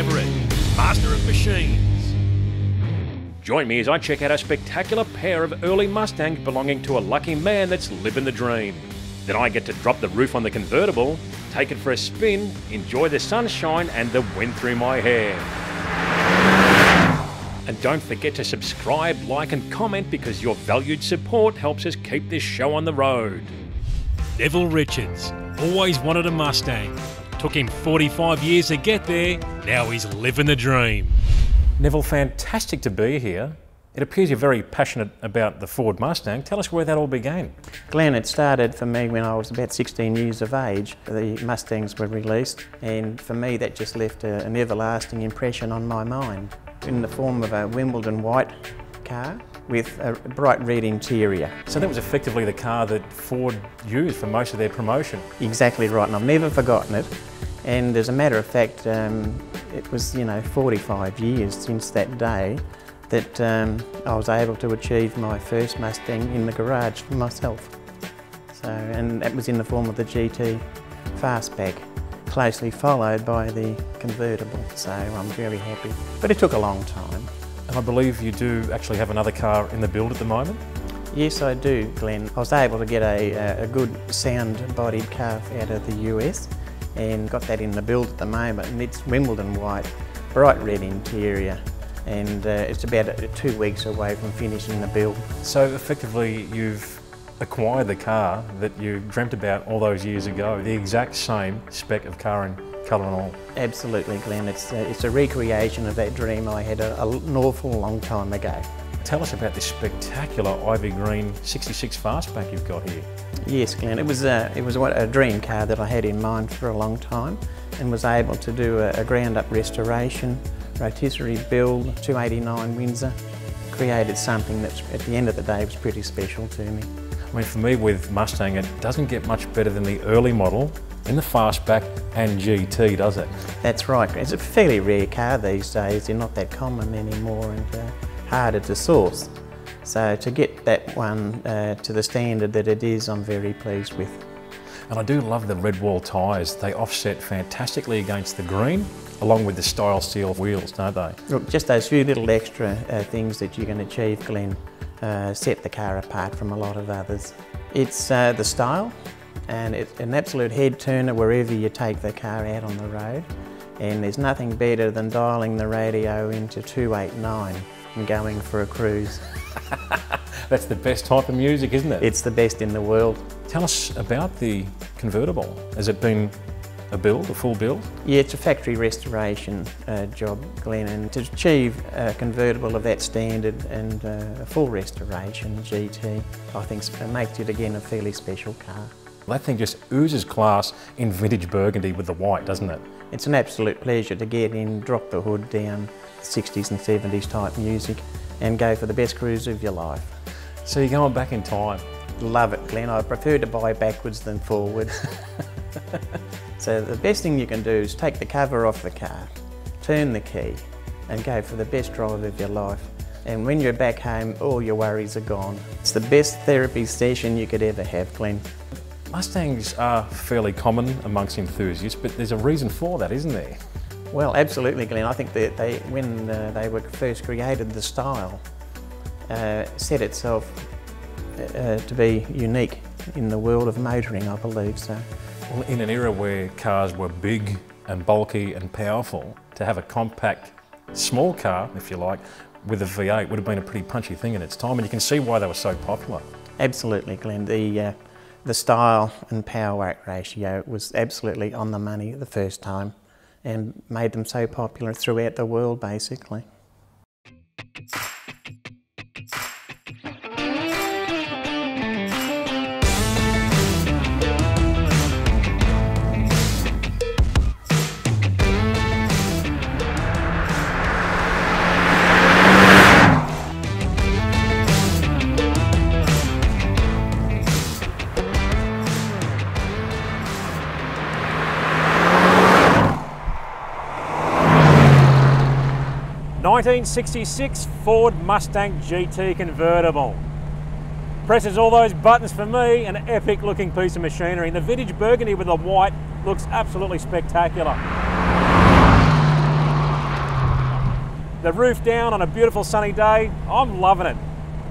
Everitt, Master of Machines. Join me as I check out a spectacular pair of early Mustangs belonging to a lucky man that's living the dream. Then I get to drop the roof on the convertible, take it for a spin, enjoy the sunshine and the wind through my hair. And don't forget to subscribe, like and comment, because your valued support helps us keep this show on the road. Neville Richards always wanted a Mustang. Took him 45 years to get there, now he's living the dream. Neville, fantastic to be here. It appears you're very passionate about the Ford Mustang. Tell us where that all began. Glenn, it started for me when I was about 16 years of age. The Mustangs were released, and for me that just left an everlasting impression on my mind in the form of a Wimbledon White car with a bright red interior. So that was effectively the car that Ford used for most of their promotion. Exactly right, and I've never forgotten it. And as a matter of fact, it was, you know, 45 years since that day that I was able to achieve my first Mustang in the garage for myself. So, and that was in the form of the GT Fastback, closely followed by the convertible. So I'm very happy. But it took a long time. And I believe you do actually have another car in the build at the moment? Yes, I do, Glenn. I was able to get a good sound-bodied car out of the US, and got that in the build at the moment, and it's Wimbledon White, bright red interior, and it's about 2 weeks away from finishing the build. So effectively you've acquired the car that you dreamt about all those years ago, the exact same spec of car and colour and all. Absolutely, Glenn, it's a recreation of that dream I had an awful long time ago. Tell us about this spectacular Ivy Green 66 Fastback you've got here. Yes, Glenn, it was a dream car that I had in mind for a long time, and was able to do a ground-up restoration, rotisserie build, 289 Windsor. Created something that, at the end of the day, was pretty special to me. I mean, for me with Mustang, it doesn't get much better than the early model in the Fastback and GT, does it? That's right. It's a fairly rare car these days. They're not that common anymore, and harder to source. So to get that one to the standard that it is, I'm very pleased with. And I do love the red wall tyres. They offset fantastically against the green, along with the style steel wheels, don't they? Look, just those few little extra things that you can achieve, Glenn, set the car apart from a lot of others. It's the style, and it's an absolute head turner wherever you take the car out on the road. And there's nothing better than dialing the radio into 289. And going for a cruise. That's the best type of music, isn't it? It's the best in the world. Tell us about the convertible. Has it been a build, a full build? Yeah, it's a factory restoration job, Glenn, and to achieve a convertible of that standard and a full restoration GT, I think makes it again a fairly special car. That thing just oozes class in vintage burgundy with the white, doesn't it? It's an absolute pleasure to get in, drop the hood down, 60s and 70s type music, and go for the best cruise of your life. So you're going back in time. Love it, Glenn. I prefer to buy backwards than forwards. So the best thing you can do is take the cover off the car, turn the key, and go for the best drive of your life. And when you're back home, all your worries are gone. It's the best therapy session you could ever have, Glenn. Mustangs are fairly common amongst enthusiasts, but there's a reason for that, isn't there? Well, absolutely, Glenn. I think that when they were first created, the style set itself to be unique in the world of motoring, I believe so. Well, in an era where cars were big and bulky and powerful, to have a compact, small car, if you like, with a V8 would have been a pretty punchy thing in its time, and you can see why they were so popular. Absolutely, Glenn. The style and power ratio was absolutely on the money the first time, and made them so popular throughout the world, basically. The 1966 Ford Mustang GT convertible. Presses all those buttons for me, an epic looking piece of machinery. And the vintage burgundy with the white looks absolutely spectacular. the roof down on a beautiful sunny day. I'm loving it.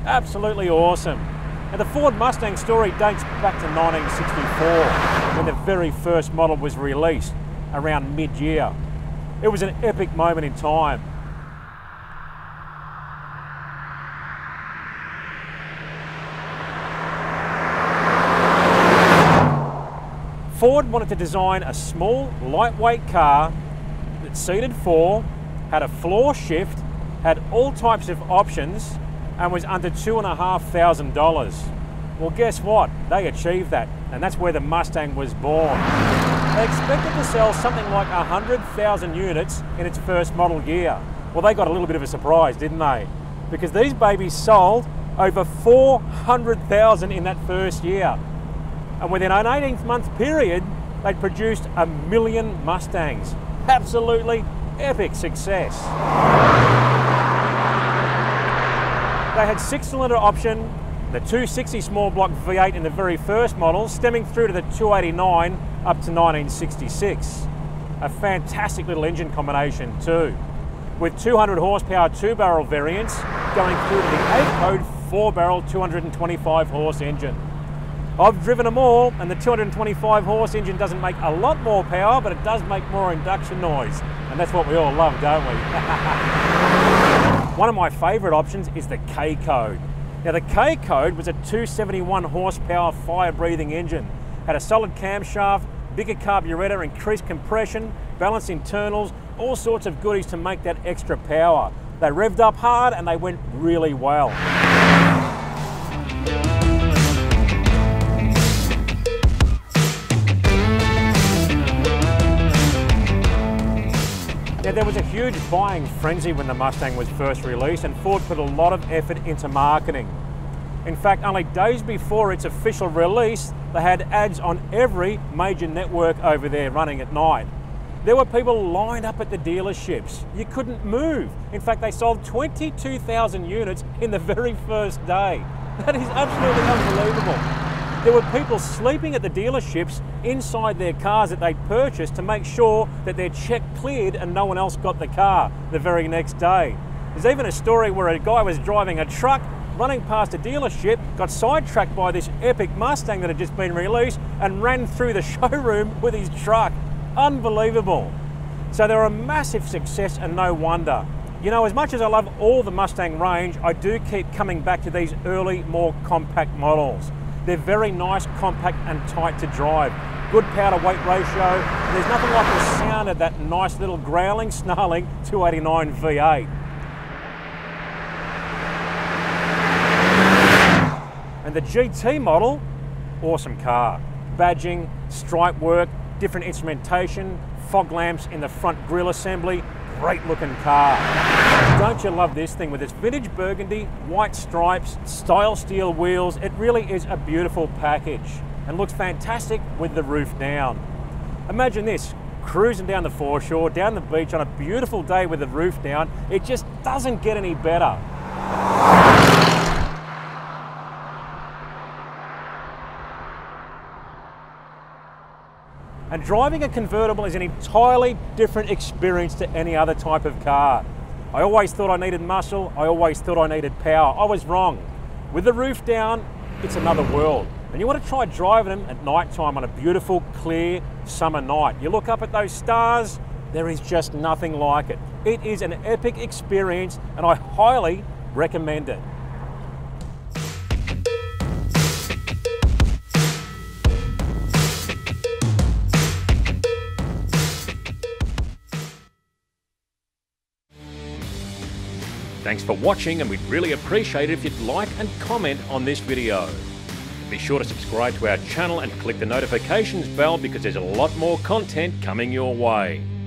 Absolutely awesome. And the Ford Mustang story dates back to 1964, when the very first model was released around mid-year. It was an epic moment in time. Ford wanted to design a small, lightweight car that seated four, had a floor shift, had all types of options, and was under $2,500. Well, guess what? They achieved that, and that's where the Mustang was born. They expected to sell something like 100,000 units in its first model year. Well, they got a little bit of a surprise, didn't they? Because these babies sold over 400,000 in that first year. And within an 18-month period, they'd produced 1 million Mustangs. Absolutely epic success. They had six-cylinder option, the 260 small block V8 in the very first model, stemming through to the 289 up to 1966. A fantastic little engine combination too, with 200 horsepower two-barrel variants going through to the K-code four-barrel 225 horse engine. I've driven them all, and the 225 horse engine doesn't make a lot more power, but it does make more induction noise, and that's what we all love, don't we? One of my favourite options is the K-code. Now the K-code was a 271 horsepower fire-breathing engine, had a solid camshaft, bigger carburettor, increased compression, balanced internals, all sorts of goodies to make that extra power. They revved up hard and they went really well. Now, there was a huge buying frenzy when the Mustang was first released, and Ford put a lot of effort into marketing. In fact, only days before its official release, they had ads on every major network over there running at night. There were people lined up at the dealerships. You couldn't move. In fact, they sold 22,000 units in the very first day. That is absolutely unbelievable. There were people sleeping at the dealerships inside their cars that they'd purchased to make sure that their check cleared and no one else got the car the very next day. There's even a story where a guy was driving a truck, running past a dealership, got sidetracked by this epic Mustang that had just been released, and ran through the showroom with his truck. Unbelievable. So they were a massive success, and no wonder. You know, as much as I love all the Mustang range, I do keep coming back to these early, more compact models. They're very nice, compact and tight to drive. Good power-to-weight ratio. There's nothing like the sound of that nice little growling, snarling 289 V8. And the GT model, awesome car. Badging, stripe work, different instrumentation, fog lamps in the front grille assembly. Great looking car. Don't you love this thing with its vintage burgundy, white stripes, style steel wheels? It really is a beautiful package and looks fantastic with the roof down. Imagine this, cruising down the foreshore, down the beach on a beautiful day with the roof down. It just doesn't get any better. And driving a convertible is an entirely different experience to any other type of car. I always thought I needed muscle, I always thought I needed power. I was wrong. With the roof down, it's another world. And you want to try driving them at night time on a beautiful, clear summer night. You look up at those stars, there is just nothing like it. It is an epic experience, and I highly recommend it. Thanks for watching, and we'd really appreciate it if you'd like and comment on this video. Be sure to subscribe to our channel and click the notifications bell, because there's a lot more content coming your way.